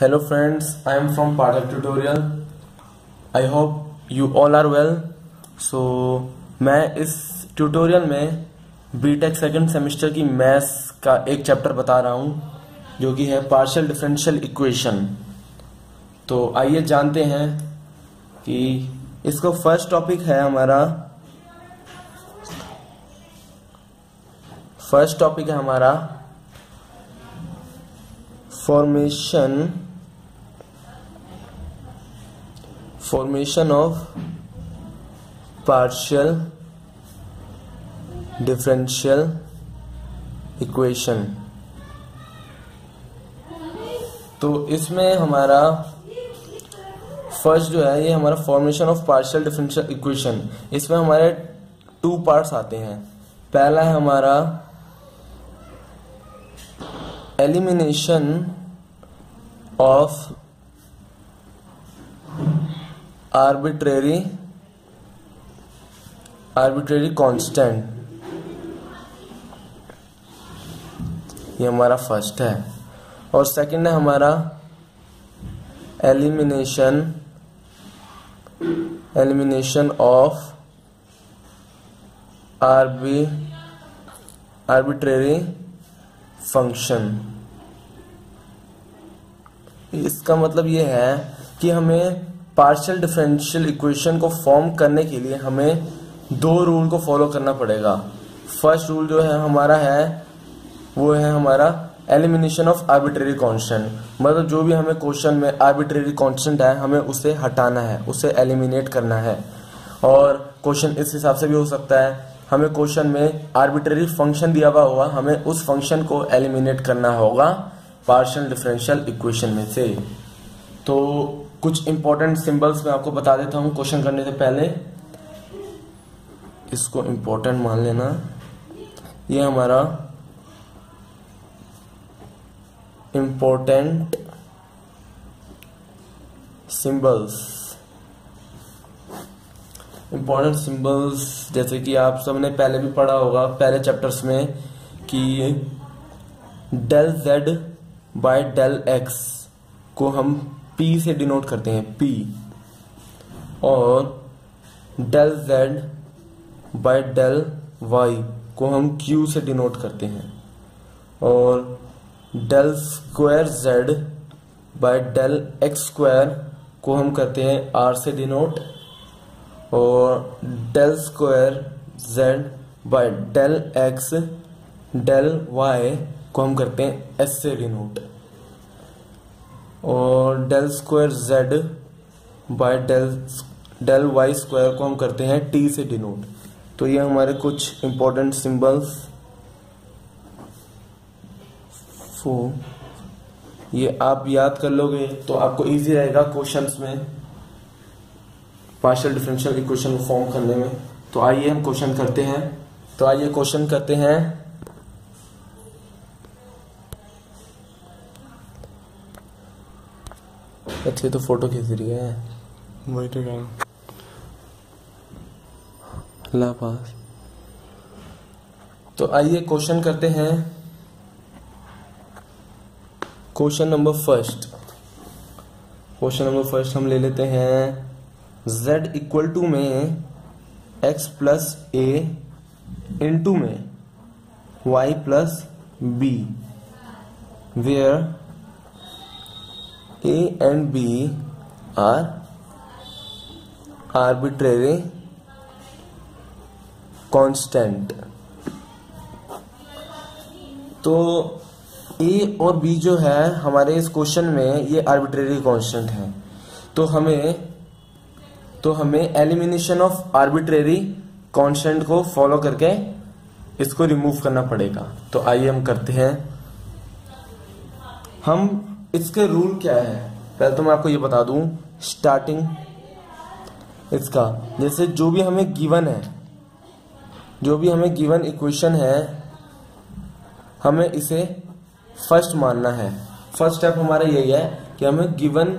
Hello friends, I am from Pathak Tutorial. I hope you all are well. So मैं इस tutorial में BTech second semester की maths का एक chapter बता रहा हूँ जो कि है पार्शियल डिफरेंशियल इक्वेशन। तो आइए जानते हैं कि इसको फर्स्ट टॉपिक है हमारा formation of partial differential equation. तो इसमें हमारा फर्स्ट जो है ये हमारा formation of partial differential equation. इसमें हमारे टू पार्ट्स आते हैं। पहला है हमारा एलिमिनेशन ऑफ आर्बिट्रेरी कांस्टेंट, ये हमारा फर्स्ट है। और सेकंड है हमारा एलिमिनेशन ऑफ आर्बिट्रेरी फंक्शन। इसका मतलब ये है कि हमें पार्शियल डिफरेंशियल इक्वेशन को फॉर्म करने के लिए हमें दो रूल को फॉलो करना पड़ेगा। फर्स्ट रूल जो है हमारा है वो है हमारा एलिमिनेशन ऑफ आर्बिट्रेरी कांस्टेंट, मतलब जो भी हमें क्वेश्चन में आर्बिट्रेरी कांस्टेंट है हमें उसे हटाना है, उसे एलिमिनेट करना है। और क्वेश्चन इस हिसाब से भी हो सकता है, हमें क्वेश्चन में आर्बिट्रेरी फंक्शन दिया हुआ होगा, हमें उस फंक्शन को एलिमिनेट करना होगा पार्शियल डिफरेंशियल इक्वेशन में से। तो कुछ इंपॉर्टेंट सिंबल्स मैं आपको बता देता हूँ क्वेश्चन करने से पहले, इसको इम्पोर्टेंट मान लेना। ये हमारा इम्पोर्टेंट सिंबल्स जैसे कि आप सबने पहले भी पढ़ा होगा पहले चैप्टर्स में कि del z by del x को हम P से डिनोट करते हैं, P, और del z by del y को हम Q से डिनोट करते हैं, और del square z by del x square को हम करते हैं R से डिनोट, और del square z by del x del y को हम करते हैं S से डिनोट, और del square z by del y square को हम करते हैं T से डिनोट। तो ये हमारे कुछ इम्पोर्टेंट सिंबल्स, सो ये आप याद कर लोगे तो आपको इजी रहेगा क्वेश्चंस में पार्शियल डिफरेंशियल इक्वेशन को फॉर्म करने में। तो आइए हम क्वेश्चन करते हैं। अच्छे तो फोटो खींच रही है वही तो क्या ला पास। तो आइए क्वेश्चन करते हैं, क्वेश्चन नंबर फर्स्ट हम ले लेते हैं। z इक्वल टू में x प्लस a इंटू में y plus b where A and B are arbitrary constant. तो A और B जो है हमारे इस क्वेश्चन में ये arbitrary constant है, तो हमें elimination of arbitrary constant को follow करके इसको remove करना पड़ेगा। तो आइए हम करते हैं। हम इसके रूल क्या है पहले तो मैं आपको ये बता दूं स्टार्टिंग इसका, जैसे जो भी हमें गिवन इक्वेशन है हमें इसे फर्स्ट मानना है। फर्स्ट स्टेप हमारा यही है कि हमें गिवन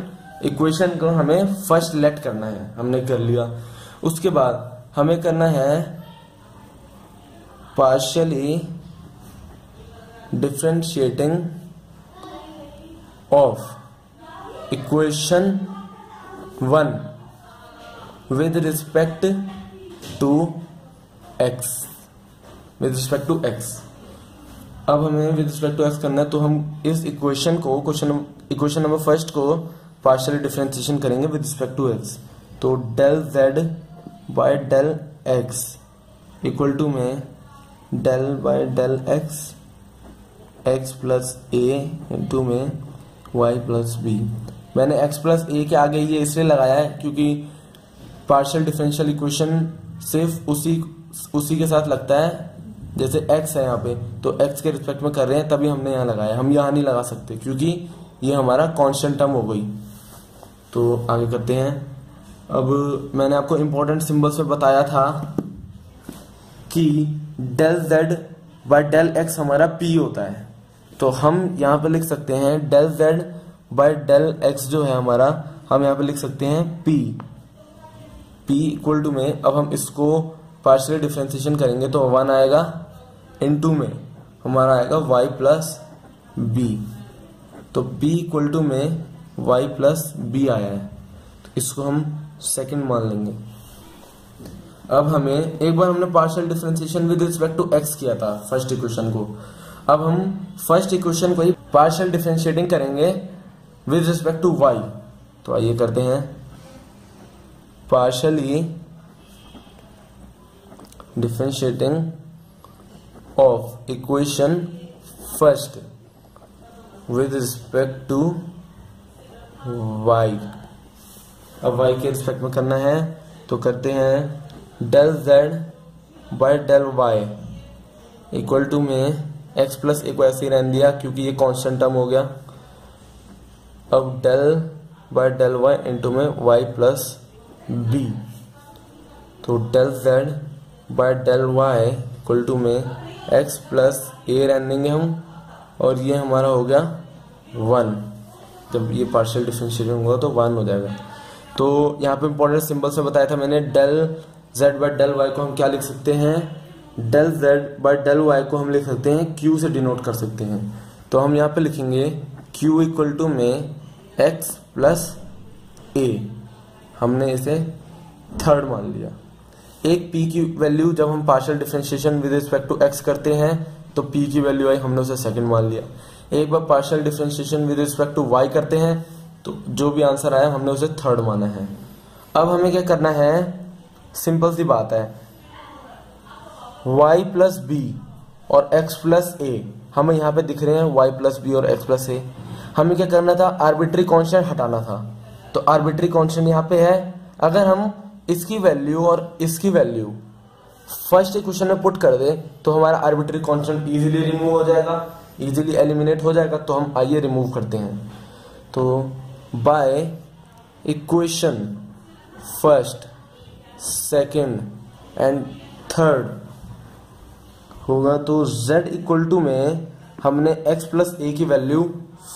इक्वेशन को हमें फर्स्ट लेट करना है, हमने कर लिया। उसके बाद हमें करना है partially differentiating of equation 1 with respect to x, with respect to x। अब हमें विद रिस्पेक्ट टू x करना है, तो हम इस इक्वेशन को इक्वेशन नंबर फर्स्ट को पार्शियल डिफरेंशिएशन करेंगे विद रिस्पेक्ट टू x। तो del z by del x equal to में del by del x, x plus a into में y प्लस b। मैंने x प्लस a के आगे ये इसलिए लगाया है क्योंकि पार्शियल डिफरेंशियल इक्वेशन सिर्फ उसी के साथ लगता है जैसे x है यहाँ पे, तो x के रिस्पेक्ट में कर रहे हैं तभी हमने यहाँ लगाया। हम यहाँ नहीं लगा सकते क्योंकि ये हमारा कांस्टेंट टर्म हो गई। तो आगे करते हैं। अब मैंने आपको इम्पोर्टेंट सिंबल्स में बताया था कि del z by del x हमारा p होता है, तो हम यहाँ पे लिख सकते हैं del z by del x जो है हमारा, हम यहाँ पे लिख सकते हैं p इक्वल टू में। अब हम इसको पार्शियल डिफरेंशिएशन करेंगे तो 1 आएगा, इनटू में हमारा आएगा y प्लस b। तो b इक्वल टू में y प्लस b आया है, तो इसको हम सेकंड मान लेंगे। अब हमें एक बार हमने partial differentiation with respect to x किया था फर्स्ट इक्वेशन को, अब हम फर्स्ट इक्वेशन को ही पार्शियल डिफरेंशिएटिंग करेंगे विद रिस्पेक्ट टू y। तो आइए करते हैं partially differentiating of equation first with respect to y. अब वाई के रिस्पेक्ट में करना है तो करते हैं del z by del y equal to में एक्स प्लस ए को ऐसे ही रहने दिया क्योंकि ये कांस्टेंट टर्म हो गया। अब del by del y into में वाई प्लस बी। तो del z by del y equal to में एक्स प्लस ए रहने देंगे हम, और ये हमारा हो गया 1। जब ये पार्शियल डिफरेंशिएशन होगा तो 1 हो जाएगा। तो यहाँ पे इम्पोर्टेंट सिंबल से बताया था मैंने del z by del y को हम क्या लिख सकते हैं, del z by del y को हम लिख सकते हैं क्यू से डिनोट कर सकते हैं। तो हम यहाँ पे लिखेंगे क्यू इक्वल टू में एक्स प्लस ए। हमने इसे थर्ड मान लिया। एक p की वैल्यू जब हम partial differentiation with respect to x करते हैं तो p की वैल्यू आई, हमने उसे सेकंड मान लिया। एक बार partial differentiation with respect to y करते हैं तो जो भी आंसर आया हमने उसे थर्ड माना है। अब हमें क्या करना है, सिंपल सी बात है, y प्लस b और x प्लस a हमें यहाँ पे दिख रहे हैं, y प्लस b और x प्लस a। हमें क्या करना था, आर्बिट्री कॉन्स्टेंट हटाना था। तो आर्बिट्री कॉन्स्टेंट यहाँ पे है, अगर हम इसकी वैल्यू और इसकी वैल्यू फर्स्ट इक्वेशन में पुट कर दे तो हमारा आर्बिट्री कांस्टेंट इजीली रिमूव हो जाएगा, इजीली एलिमिनेट हो जाएगा। तो हम आइए रिमूव करते हैं। तो by equation first second and third होगा, तो z इक्वल टू में हमने x प्लस a की वैल्यू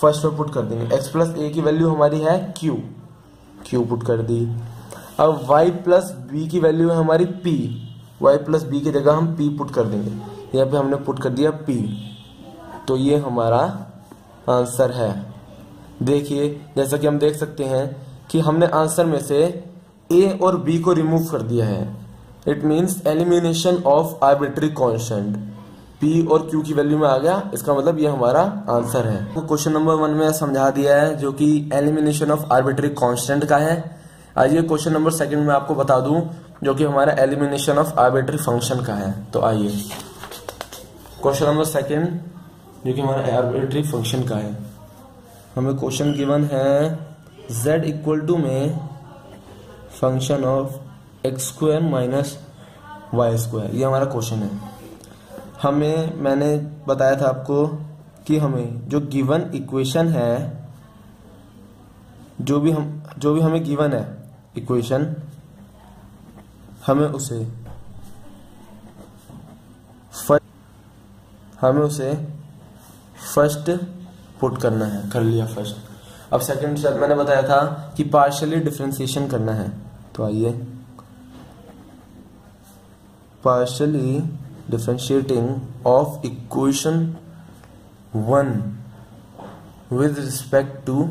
फर्स्ट में पुट कर देंगे। x प्लस a की वैल्यू हमारी है q, q पुट कर दी। अब y प्लस बी की वैल्यू है हमारी p, y प्लस बी की जगह हम p पुट कर देंगे। यहाँ पे हमने पुट कर दिया p, तो ये हमारा आंसर है। देखिए जैसा कि हम देख सकते हैं कि हमने आंसर में से a और b को रिमूव कर दिया है। It means elimination of arbitrary constant, p और q की वैल्यू में आ गया, इसका मतलब ये हमारा आंसर है। तो क्वेश्चन नंबर 1 में समझा दिया है जो कि एलिमिनेशन ऑफ आर्बिट्री कांस्टेंट का है। आइए क्वेश्चन नंबर 2 में आपको बता दूं जो कि हमारा एलिमिनेशन ऑफ आर्बिट्री फंक्शन का है। तो आइए क्वेश्चन नंबर 2 जो कि हमारा आर्बिट्री फंक्शन का है। हमें क्वेश्चन गिवन है z इक्वल टू में function of x square minus y square, ये हमारा क्वेश्चन है। हमें मैंने बताया था आपको कि हमें जो गिवन इक्वेशन है, जो भी हमें गिवन है इक्वेशन, हमें उसे फर्स्ट पुट करना है। कर लिया फर्स्ट। अब सेकंड स्टेप मैंने बताया था कि पार्शियली डिफरेंशिएशन करना है। तो आइए partially differentiating of equation 1 with respect to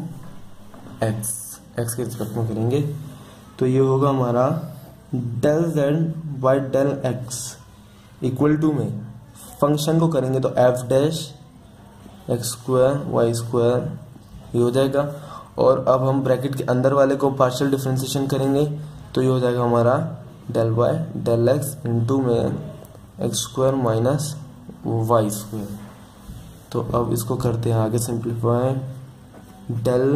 x, x के रिस्पेक्ट में करेंगे तो ये होगा हमारा del z by del x equal to में फंक्शन को करेंगे तो f dash x square y square ये हो जाएगा। और अब हम ब्रैकेट के अंदर वाले को पार्शियल डिफ्रेंसिएशन करेंगे तो ये हो जाएगा हमारा del y del x into में x square minus y square. तो अब इसको करते हैं आगे simplify, del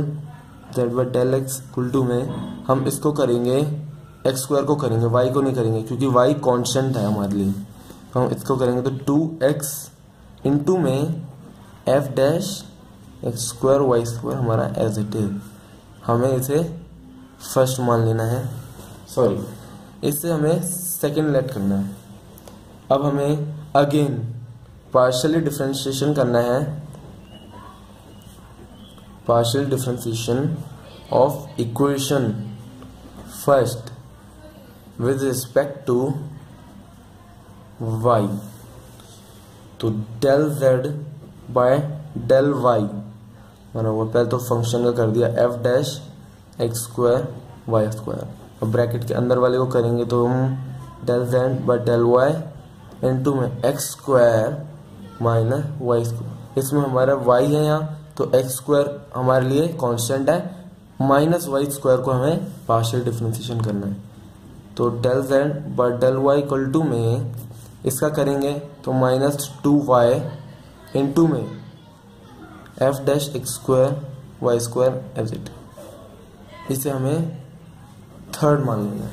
z by del x equal to में हम इसको करेंगे एक्स स्क्वायर को करेंगे, वाई को नहीं करेंगे क्योंकि वाई कांस्टेंट है हमारे लिए। तो हम इसको करेंगे तो टू एक्स इंटू में f dash x square y square हमारा एज इट इज। हमें इसे फर्स्ट मान लेना है, सॉरी इससे हमें सेकेंड लेट करना है। अब हमें अगेन पार्शियली डिफ्रेंशिएशन करना है, partial differentiation of equation first with respect to y. तो del z by del y माना हुआ, पहले तो फंक्शन का कर दिया f dash x square y square. अब ब्रैकेट के अंदर वाले को करेंगे तो हम del z by del y into में x square minus y square, इसमें हमारा वाई है यहाँ तो एक्स स्क्वायर हमारे लिए कांस्टेंट है, माइनस वाई स्क्वायर को हमें पार्शियल डिफ्रेंशिएशन करना है। तो del z by del y equal to में इसका करेंगे तो माइनस टू वाई इंटू में f dash x square y square as it, इसे हमें थर्ड मान लेना है।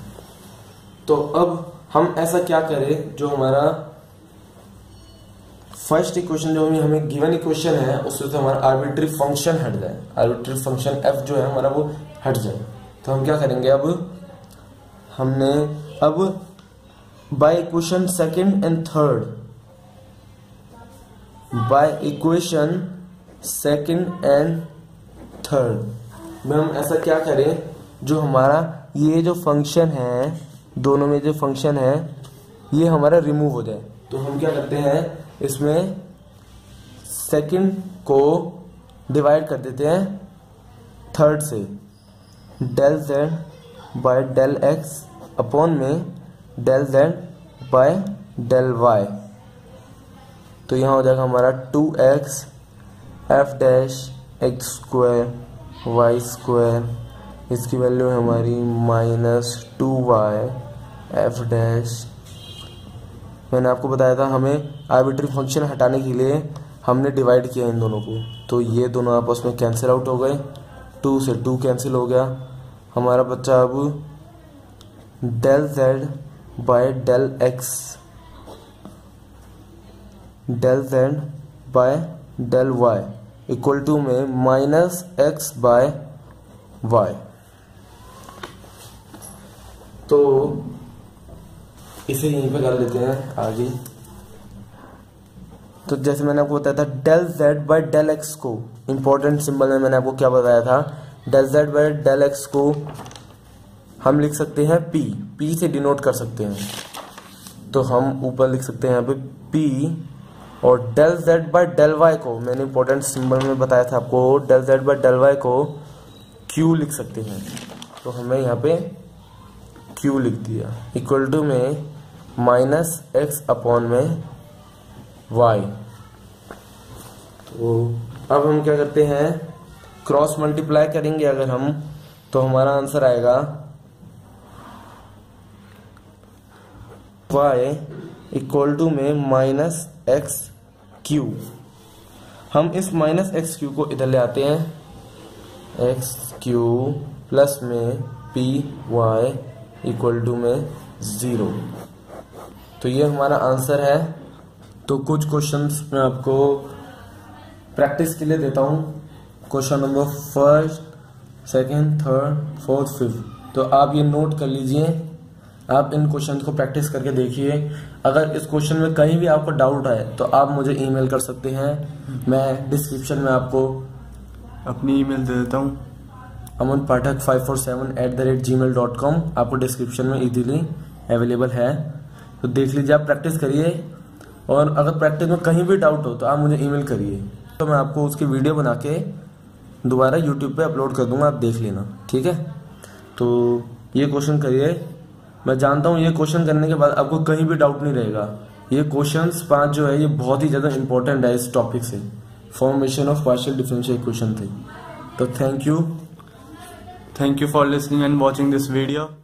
तो अब हम ऐसा क्या करें जो हमारा फर्स्ट इक्वेशन जो हमें गिवन इक्वेशन है उससे तो हमारा आर्बिट्री फंक्शन हट जाए, आर्बिट्री फंक्शन एफ जो है हमारा वो हट जाए। तो हम क्या करेंगे, अब हमने अब by equation second and third, by equation second and third में हम ऐसा क्या करें जो हमारा ये जो फंक्शन है दोनों में जो फंक्शन है ये हमारा रिमूव हो जाए। तो हम क्या करते हैं इसमें सेकंड को डिवाइड कर देते हैं थर्ड से, del z by del x upon में del z by del y. तो यहाँ हो जाएगा हमारा two x f dash x square y square, इसकी वैल्यू है हमारी minus two y f dash. मैंने आपको बताया था हमें आर्बिट्री फंक्शन हटाने के लिए हमने डिवाइड किया इन दोनों को, तो ये दोनों आपस में कैंसिल आउट हो गए, टू से टू कैंसिल हो गया, हमारा बच्चा अब del z by del x, del z by del y equal to में माइनस एक्स बाय वाई। तो इसे यहीं पे कर लेते हैं आगे। तो जैसे मैंने आपको बताया था del z by del x को, इम्पोर्टेंट सिंबल में मैंने आपको क्या बताया था, del z by del x को हम लिख सकते हैं पी, पी से डिनोट कर सकते हैं। तो हम ऊपर लिख सकते हैं यहाँ पे पी, और del z by del y को मैंने इम्पोर्टेंट सिंबल में बताया था आपको, del z by del y को क्यू लिख सकते हैं। तो हमें यहाँ पे क्यू लिख दिया इक्वल टू में माइनस एक्स अपॉन में वाई। तो अब हम क्या करते हैं क्रॉस मल्टीप्लाई करेंगे अगर हम, तो हमारा आंसर आएगा वाई इक्वल टू में माइनस एक्स क्यू। हम इस माइनस एक्स क्यू को इधर ले आते हैं, एक्स क्यू प्लस में पी वाई इक्वल टू में ज़ीरो। तो ये हमारा आंसर है। तो कुछ क्वेश्चंस मैं आपको प्रैक्टिस के लिए देता हूँ, question number first second third fourth fifth. तो आप ये नोट कर लीजिए, आप इन क्वेश्चन को प्रैक्टिस करके देखिए। अगर इस क्वेश्चन में कहीं भी आपको डाउट आए तो आप मुझे ईमेल कर सकते हैं, मैं डिस्क्रिप्शन में आपको अपनी ईमेल दे देता हूँ amanpathak547@gmail.com, आपको डिस्क्रिप्शन में इजीली अवेलेबल है। तो देख लीजिए, आप प्रैक्टिस करिए, और अगर प्रैक्टिस में कहीं भी डाउट हो तो आप मुझे ईमेल करिए, तो मैं आपको उसकी वीडियो बना के दोबारा यूट्यूब पे अपलोड कर दूंगा, आप देख लेना, ठीक है। तो ये क्वेश्चन करिए, मैं जानता हूँ ये क्वेश्चन करने के बाद आपको कहीं भी डाउट नहीं रहेगा। ये क्वेश्चंस 5 जो है ये बहुत ही ज़्यादा इंपॉर्टेंट है इस टॉपिक से, formation of partial differential equation थे। तो thank you for listening and watching this video.